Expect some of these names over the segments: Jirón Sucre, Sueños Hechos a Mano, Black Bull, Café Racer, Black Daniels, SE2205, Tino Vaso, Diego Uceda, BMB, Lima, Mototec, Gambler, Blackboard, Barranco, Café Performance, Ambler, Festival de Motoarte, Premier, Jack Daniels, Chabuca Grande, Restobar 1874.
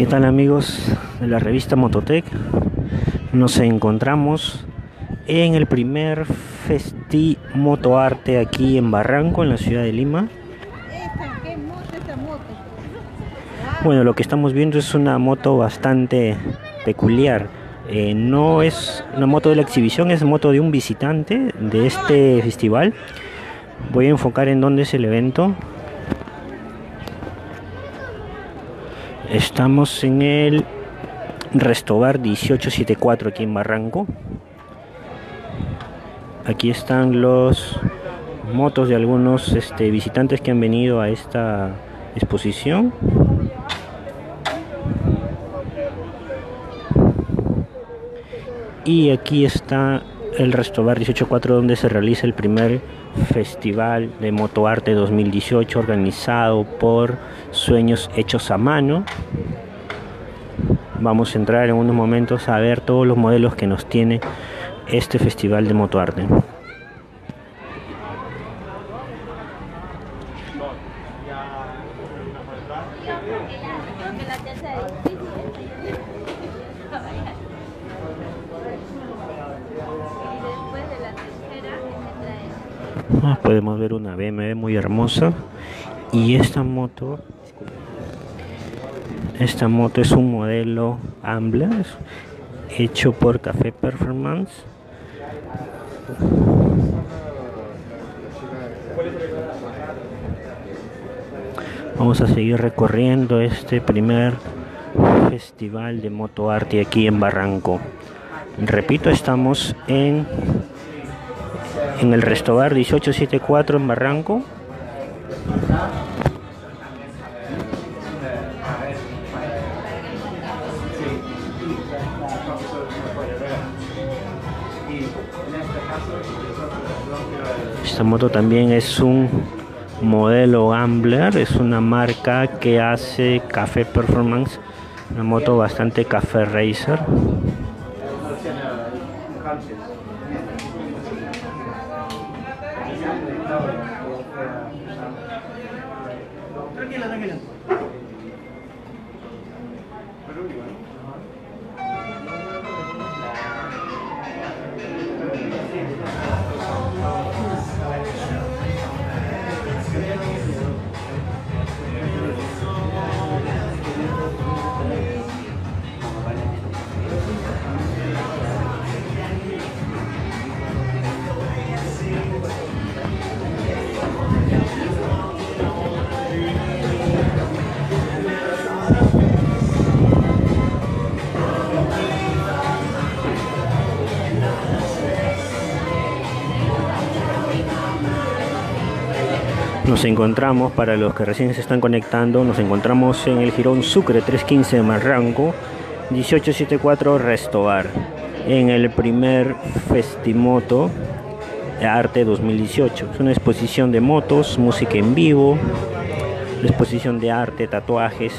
¿Qué tal, amigos de la revista Mototec? Nos encontramos en el primer Festi Motoarte aquí en Barranco, en la ciudad de Lima. Bueno, lo que estamos viendo es una moto bastante peculiar. No es una moto de la exhibición, es moto de un visitante de este festival. Voy a enfocar en dónde es el evento. Estamos en el Restobar 1874 aquí en Barranco. Aquí están los motos de algunos visitantes que han venido a esta exposición. Y aquí está el Restobar 1874, donde se realiza el primer Festival de Motoarte 2018, organizado por Sueños Hechos a Mano. Vamos a entrar en unos momentos a ver todos los modelos que nos tiene este Festival de Motoarte. Podemos ver una BMB muy hermosa, y esta moto es un modelo Ambler hecho por Café Performance. Vamos a seguir recorriendo este primer Festival de Motoarte aquí en Barranco. Repito, estamos en el Restobar 1874 en Barranco. Esta moto también es un modelo Ambler, es una marca que hace Café Performance, una moto bastante Café Racer. Nos encontramos, para los que recién se están conectando, nos encontramos en el Jirón Sucre 315 de Barranco, 1874 Restobar, en el primer Festimoto Arte 2018. Es una exposición de motos, música en vivo, una exposición de arte, tatuajes.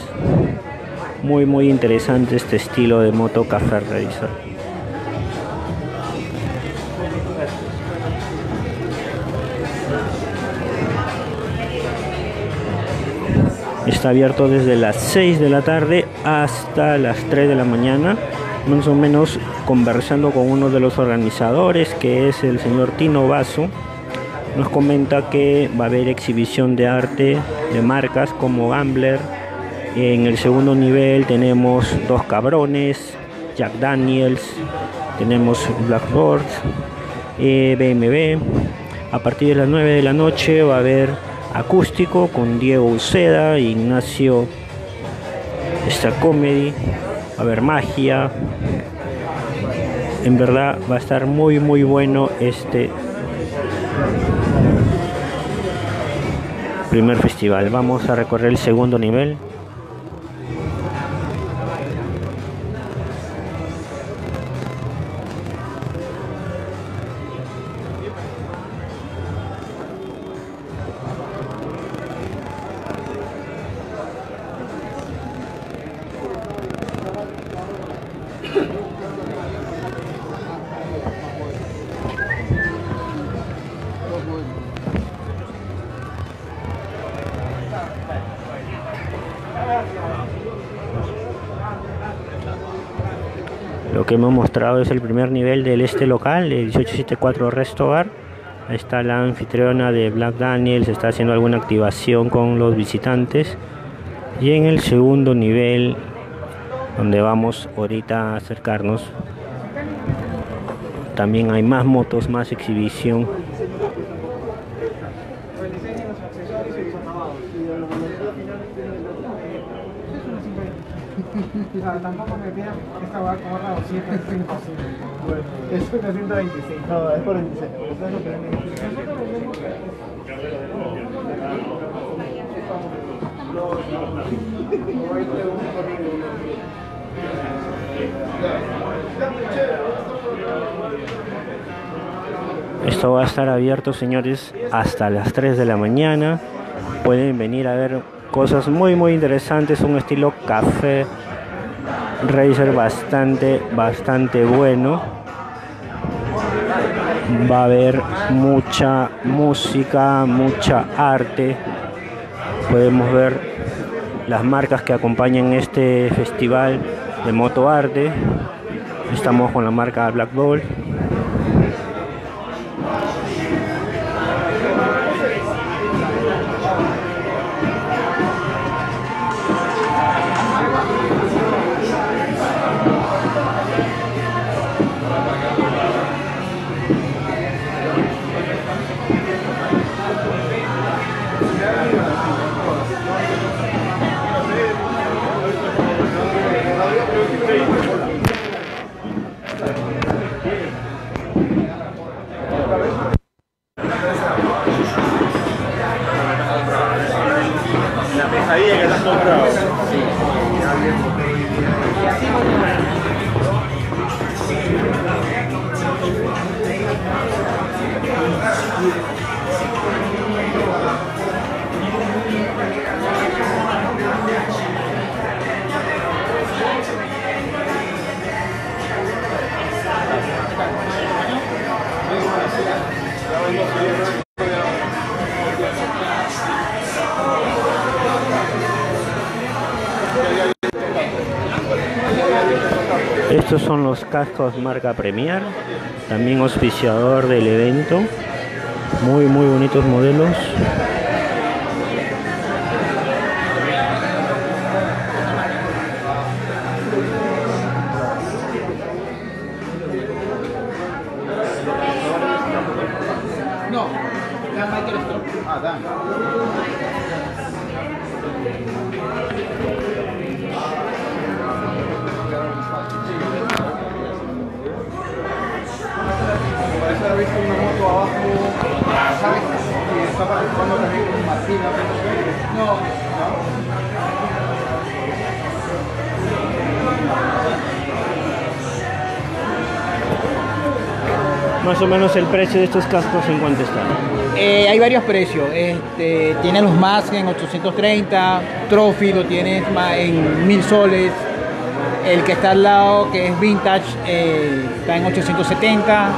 Muy muy interesante este estilo de moto Café Racer. Está abierto desde las 6 de la tarde hasta las 3 de la mañana, más o menos, conversando con uno de los organizadores, que es el señor Tino Vaso. Nos comenta que va a haber exhibición de arte de marcas como Gambler. En el segundo nivel tenemos Dos Cabrones, Jack Daniels, tenemos Blackboard, BMB. A partir de las 9 de la noche va a haber acústico con Diego Uceda, Ignacio, Star Comedy, a ver, magia. En verdad va a estar muy muy bueno este primer festival. Vamos a recorrer el segundo nivel. Lo que hemos mostrado es el primer nivel del este local, de 1874 Restobar. Ahí está la anfitriona de Black Daniels, está haciendo alguna activación con los visitantes. Y en el segundo nivel, donde vamos ahorita a acercarnos, también hay más motos, más exhibición. Tampoco me pidan esta va a cobrar 225. Bueno, es 126. No, es 46. Esto va a estar abierto, señores, hasta las 3 de la mañana. Pueden venir a ver cosas muy interesantes, un estilo Café Racer bastante bueno. Va a haber mucha música, mucha arte. Podemos ver las marcas que acompañan este festival de motoarte. Estamos con la marca Black Bull. Estos son los cascos marca Premier, también auspiciador del evento. Muy bonitos modelos. Más o menos el precio de estos cascos en cuánto están. Hay varios precios. Tienen los más en 830, Trophy lo tienes más en 1000 soles. El que está al lado, que es vintage, está en 870.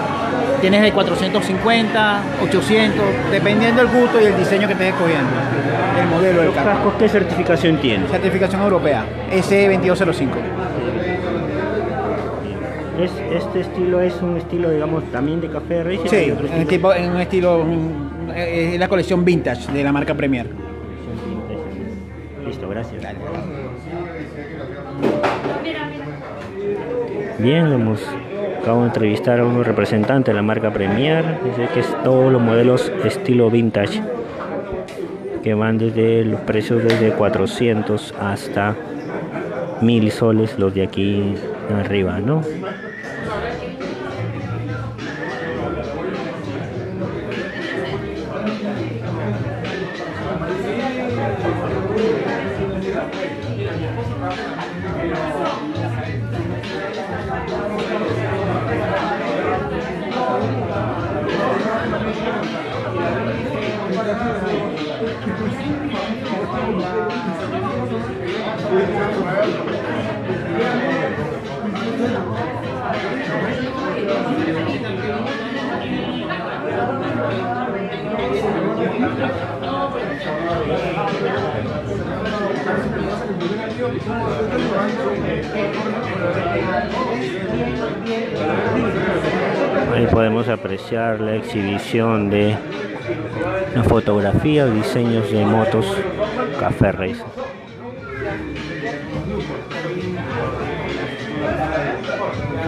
Tienes de 450, 800, dependiendo del gusto y el diseño que estés escogiendo. El modelo del casco. ¿Los cascos qué certificación tienen? Certificación europea, SE2205. Este estilo es un estilo, digamos, también de Café Racer. Sí, en un estilo, es la colección vintage de la marca Premier. Listo, gracias. Dale. Bien, acabo de entrevistar a un representante de la marca Premier. Dice que es todos los modelos estilo vintage, que van desde los precios desde 400 hasta 1000 soles, los de aquí arriba, ¿no? podemos apreciar la exhibición de las fotografías y diseños de motos Café Racer.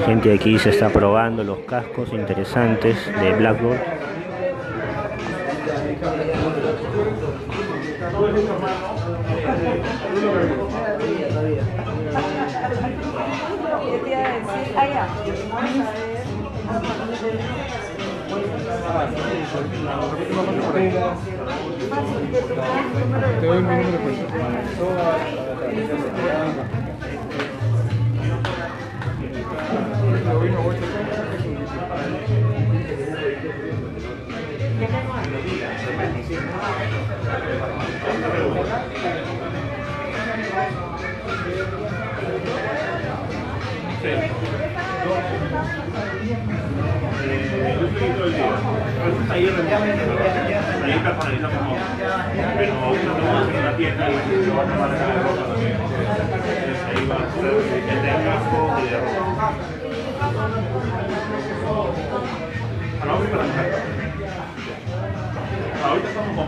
Gente aquí se está probando los cascos interesantes de Blackboard. Ahorita estamos con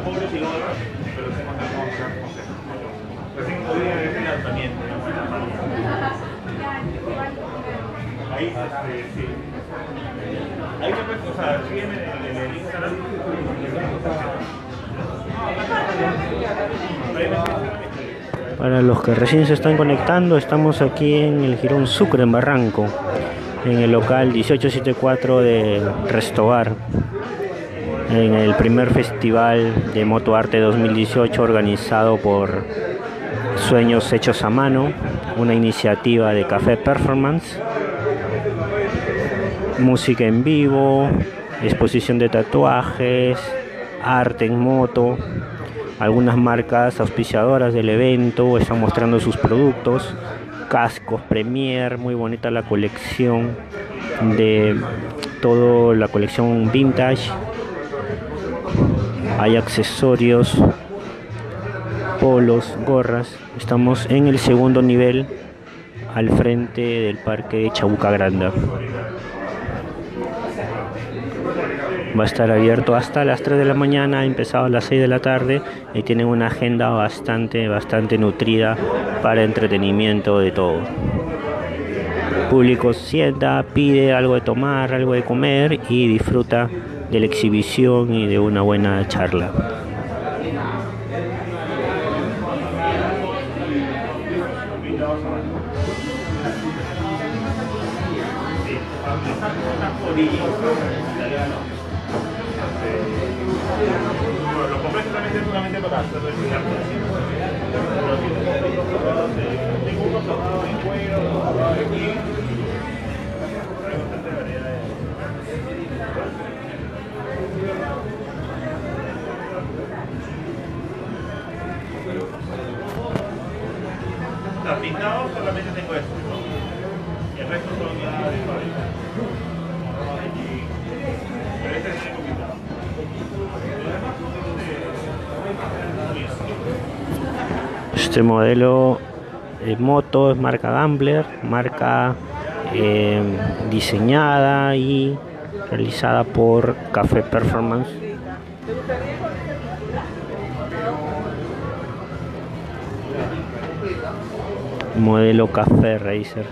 pobres y gorras, pero se mandan con los 5 días de este lanzamiento. Ahí, sí. Ahí me puedo, o sea, sígueme en el Instagram. Para los que recién se están conectando, estamos aquí en el Jirón Sucre, en Barranco, en el local 1874 de Restobar, en el primer Festival de Motoarte 2018 organizado por Sueños Hechos a Mano, una iniciativa de Café Performance. Música en vivo, exposición de tatuajes, arte en moto. Algunas marcas auspiciadoras del evento están mostrando sus productos. Cascos Premier, muy bonita la colección, de toda la colección vintage. Hay accesorios, polos, gorras. Estamos en el segundo nivel, al frente del parque de Chabuca Grande. Va a estar abierto hasta las 3 de la mañana, ha empezado a las 6 de la tarde y tienen una agenda bastante nutrida para entretenimiento de todo. El público sienta, pide algo de tomar, algo de comer y disfruta de la exhibición y de una buena charla. Los pintados solamente tengo esto, el resto son ya de fábrica. Pero este es el poquito. Este modelo de moto es marca Gambler, marca diseñada y realizada por Café Performance. Modelo Café Racer.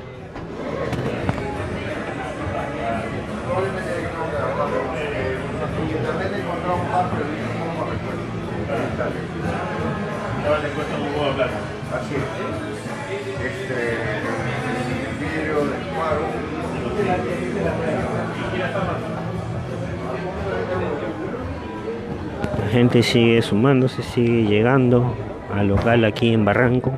Así es. Vidrio de cuadro. La gente sigue sumándose, sigue llegando al local aquí en Barranco.